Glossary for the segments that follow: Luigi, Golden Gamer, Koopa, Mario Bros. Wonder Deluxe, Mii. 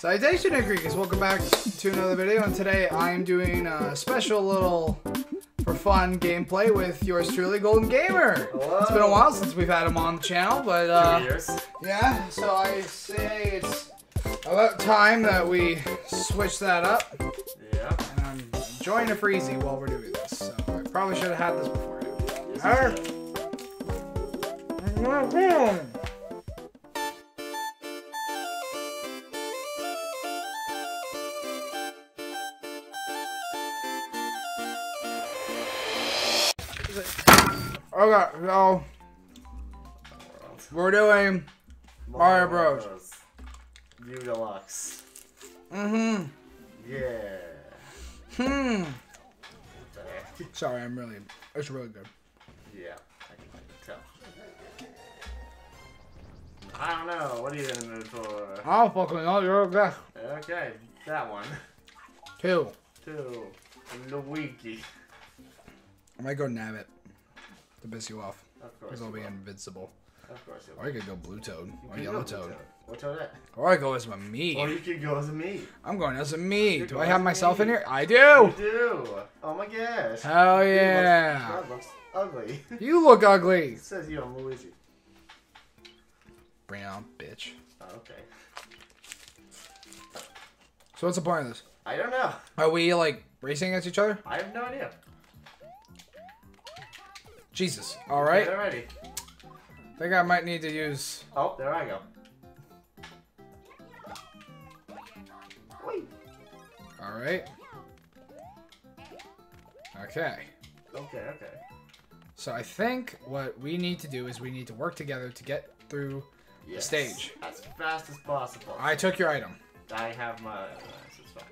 Salutation Greekers, welcome back to another video, and today I am doing a special little, for fun, gameplay with yours truly, Golden Gamer. Hello. It's been a while since we've had him on the channel, but 2 years. Yeah, so I say it's about time that we switch that up. Yeah. And I'm enjoying a freezy while we're doing this, so I probably should have had this before. Yes, okay, so we're doing Mario Bros. Wonder Deluxe. Mm-hmm. Yeah. Hmm. Sorry, I'm really. It's really good. Yeah, I can tell. I don't know. What are you gonna do for? I don't fucking know. You're okay. Okay, that one. Two. Luigi. I might go nab it. To piss you off. Of course. Because I'll be invincible. Of course. Or I could go blue toad. Or yellow toad. What toad at? Or I go as a me. Or you could go as a me. I'm going as a me. Do I have myself in here? I do! You do! Oh my gosh. Hell yeah. That looks ugly. You look ugly. It says you on Luigi. Bring it on, bitch. Oh, okay. So what's the point of this? I don't know. Are we like racing against each other? I have no idea. Jesus. Alright. I think I might need to use... Oh, there I go. Alright. Okay. So I think what we need to do is we need to work together to get through the stage. As fast as possible. I took your item. I have my... It's fine.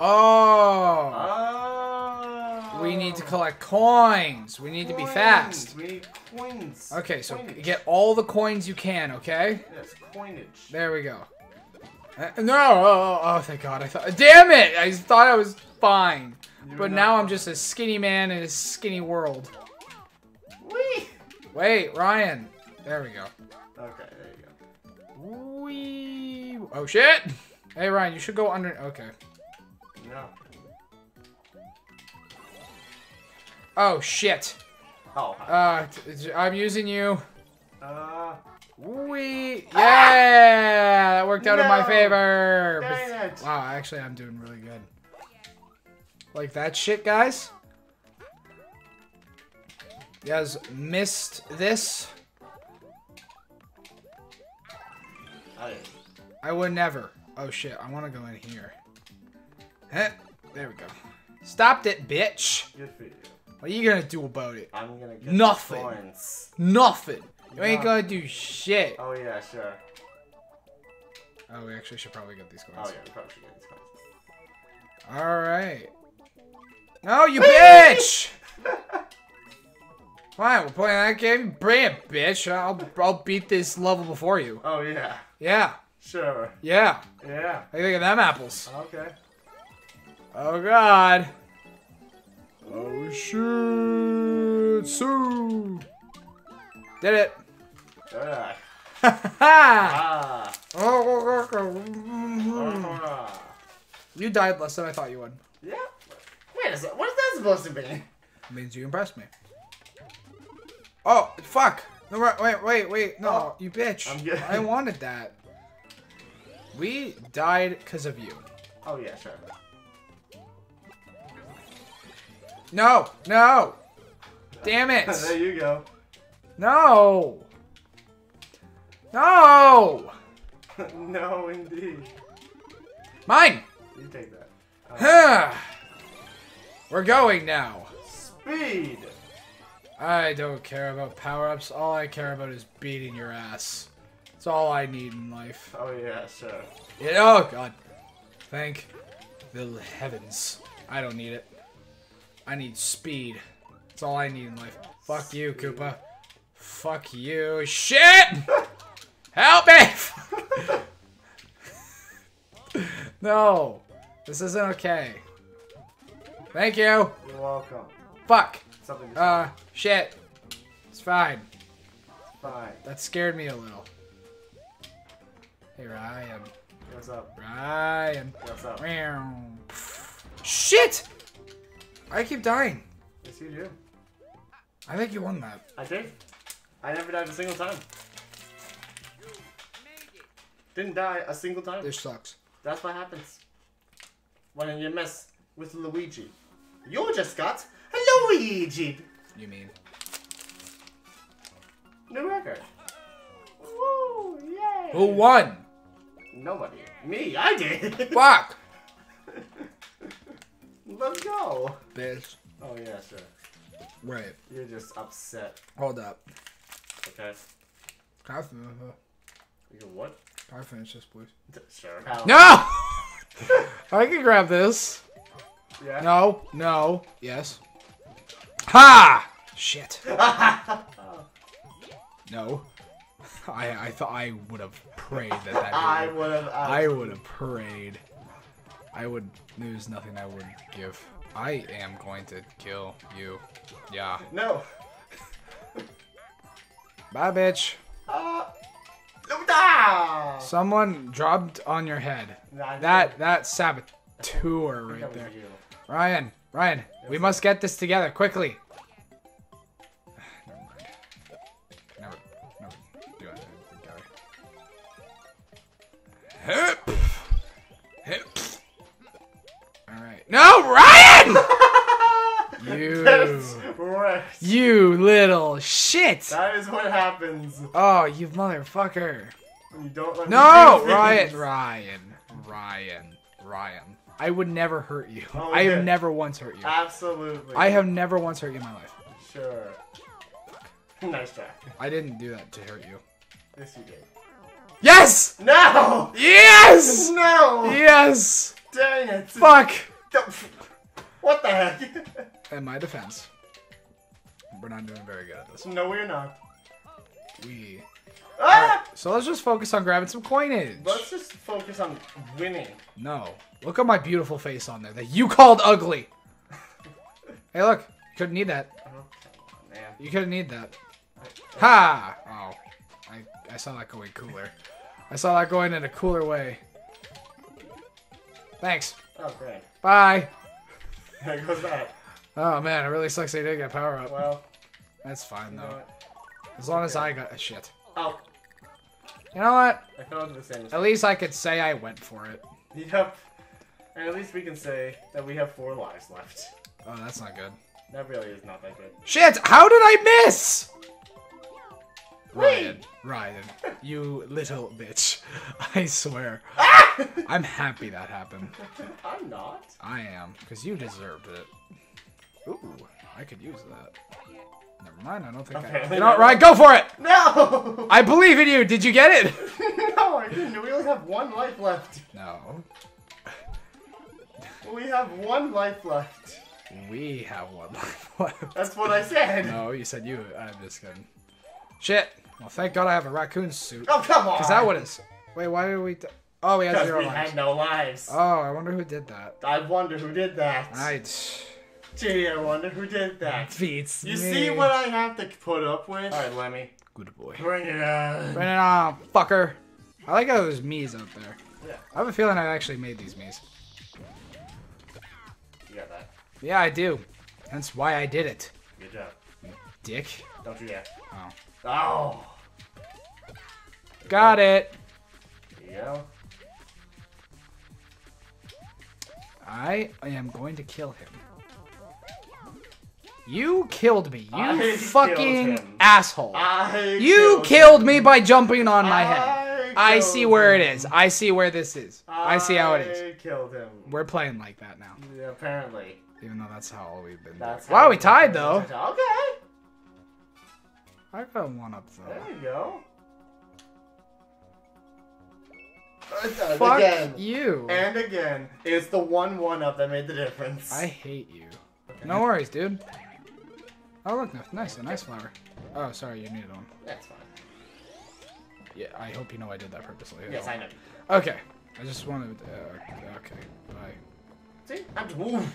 Oh! We need to collect coins. We need to be fast. We need coins. Okay, so get all the coins you can, okay? Yes, coinage. There we go. No! Oh, thank God. I thought. Damn it! I thought I was fine. But now I'm just a skinny man in a skinny world. Wee! Wait, Ryan. There we go. Okay, there you go. Wee! Oh, shit! Hey, Ryan, you should go under. Okay. No. Oh shit! Oh. I'm using you. We. Yeah, that worked out in my favor. Wow, actually, I'm doing really good. Like that shit, guys. You guys missed this. I would never. Oh shit! I want to go in here. Huh? There we go. Stopped it, bitch. Good for you. What are you gonna do about it? I'm gonna get nothing. Nothing. You ain't gonna do shit. Oh yeah, sure. Oh, we actually should probably get these coins. Oh yeah, we probably should get these coins. All right. No, you bitch. Fine, we're playing that game. Bring it, bitch. I'll beat this level before you. Oh yeah. Yeah. Sure. Yeah. Yeah. How do you think of them apples? Okay. Oh God! Oh shit! So did it? You died less than I thought you would. Yeah. Wait a second. What is that supposed to be? It means you impressed me. Oh fuck! No, wait! No, you bitch! I'm good. I wanted that. We died because of you. Oh yeah, sure. No! No! Damn it! There you go. No! No! No, indeed. Mine! You take that. We're going now. Speed! I don't care about power-ups. All I care about is beating your ass. It's all I need in life. Oh, yeah, sure. Yeah, oh, God. Thank the heavens. I don't need it. I need speed. That's all I need in life. Fuck you, Koopa. Fuck you. Shit! Help me! No. This isn't okay. Thank you. You're welcome. Fuck. Something to shit. It's fine. It's fine. That scared me a little. Here I am. What's up? Ryan. What's up? Shit! I keep dying. Yes, you do. I think you won that. I did. I never died a single time. Didn't die a single time. This sucks. That's what happens when you mess with Luigi. You just got Luigi. You mean? New record. Woo! Yay! Who won? Nobody. Me. I did. Fuck. Let's go. Bitch. Oh yeah, sure. Right. You're just upset. Hold up. Okay. Can I finish this? You can what? Can I finish this, please? Sure. How? No! I can grab this. Yeah. No. No. Yes. Ha! Shit. No. I thought I would have prayed that that I would have prayed. I would. There's nothing I would give. I am going to kill you. Yeah. No. Bye, bitch. Ah! Someone dropped on your head. Nah, that saboteur right there. You. Ryan, yes. We must get this together quickly. Never mind. Never do anything together. Hip. All right. No, Ryan! You little shit! That is what happens. Oh, you motherfucker. You don't let me do Ryan, things. Ryan. I would never hurt you. Oh, I have never once hurt you. Absolutely. I have never once hurt you in my life. Sure. Nice try. I didn't do that to hurt you. Yes, you did. Yes! No! Yes! No! Yes! Dang it. Fuck! What the heck? In my defense, we're not doing very good at this. No, we're not. We. Ah! Right, so let's just focus on grabbing some coinage. Let's just focus on winning. No. Look at my beautiful face on there that you called ugly. Hey, look. You couldn't need that. Oh, man. You couldn't need that. Ha! Oh. I saw that going cooler. I saw that going in a cooler way. Thanks. Oh, great. Bye. There goes that. Oh, man. It really sucks they didn't get power up. Well. That's fine, though. As long as I got... shit. Oh. You know what? I fell into the same mistake. At least I could say I went for it. Yep. And at least we can say that we have 4 lives left. Oh, that's not good. That really is not that good. Shit! How did I miss?! Ryan, you little bitch. I swear. Ah! I'm happy that happened. I'm not. I am, because you deserved it. Ooh, I could use that. Never mind, I don't think I... You know what, Ryan, go for it! No! I believe in you! Did you get it? No, I didn't. We only have 1 life left. No. We have 1 life left. We have 1 life left. That's what I said. No, you said you. I'm just kidding. Shit! Well, thank God I have a raccoon suit. Oh, come on! Because that would have... Wait, why did we... Oh, we had 0 lives. Because we had no lives. Oh, I wonder who did that. I wonder who did that. Gee, I wonder who did that. Beats me. You see what I have to put up with? Alright, Lemmy. Good boy. Bring it on. Bring it on, fucker. I like how there's Mii's out there. Yeah. I have a feeling I actually made these Mii's. You got that. Yeah, I do. That's why I did it. Good job. Dick. Don't do that. Oh. Oh! Got it! There you go. I am going to kill him. You killed me, you fucking asshole. You killed me by jumping on my head. I see where it is. I see where this is. I see how it is. I killed him. We're playing like that now. Yeah, apparently. Even though that's how we've been doing. Wow, we tied though. Okay. I got 1 up though. There you go. Fuck again. You. And again, it's the 1-1 up that made the difference. I hate you. Okay. No worries, dude. Oh look, nice, a nice flower. Oh, sorry, you needed 1. That's fine. Yeah, I hope you know I did that purposely. Yes, I know. Okay, I just wanted. Okay, bye. See, I'm just moving.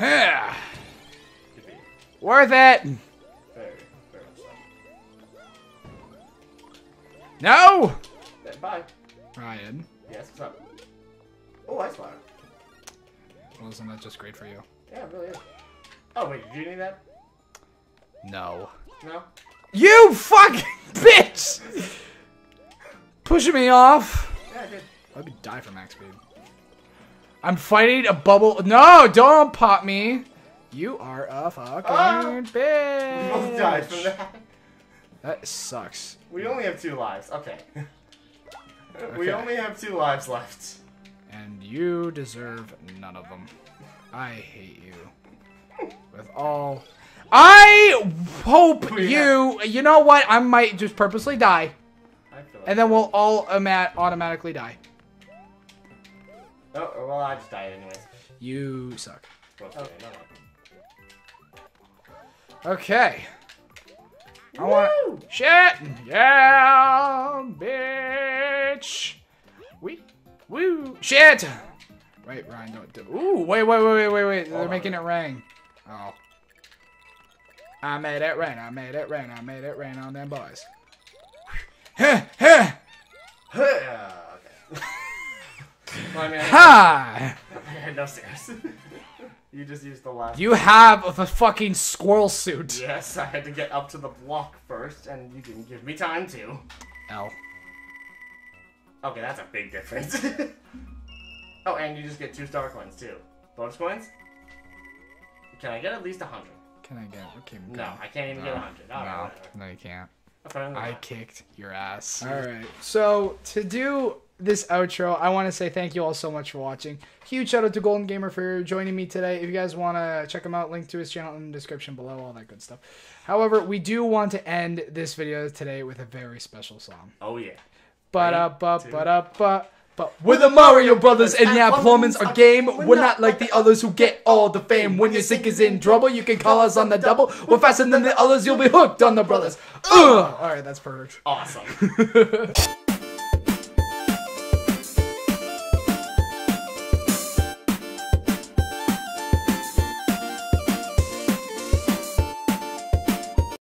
Yeah. Worth it! Very, very No! Bye. Ryan. Yes, what's up? Oh, ice water. Well, isn't that just great for you? Yeah, it really is. Oh, wait, did you need that? No. No? You fucking bitch! Pushing me off. Yeah, I did. I'd be die for max speed. I'm fighting a bubble. No, don't pop me. You are a fucking bitch. We both died for that. That sucks. We only have 2 lives. Okay. We only have 2 lives left. And you deserve none of them. I hate you. With all... I hope you... You know what? I might just purposely die. I feel like and then we'll all automatically die. Oh, well, I just died anyways. You suck. Okay. Okay. I want shit. Yeah, bitch. We woo shit. Wait, Ryan, don't do. Ooh, wait. They're making it rain. Oh. I made it rain. I made it rain on them boys. Hi. No serious. You just used the last. You have the fucking squirrel suit. Yes, I had to get up to the block first, and you didn't give me time to. L. Okay, that's a big difference. Oh, and you just get 2 star coins too. Bonus coins? Can I get at least 100? Can I get? Okay, no, I can't even get 100. No, right, no, you can't. Apparently I kicked your ass. All right, so to do this outro, I want to say thank you all so much for watching. Huge shout out to Golden Gamer for joining me today. If you guys want to check him out, link to his channel in the description below, all that good stuff. However, we do want to end this video today with a very special song. Oh yeah. We're the Mario Brothers, and yeah, plumbing's our game. We're not like the others who get all the fame. When your sink is in trouble, you can call us on the double. We're faster than the others, you'll be hooked on the brothers. Alright, that's perfect. Awesome.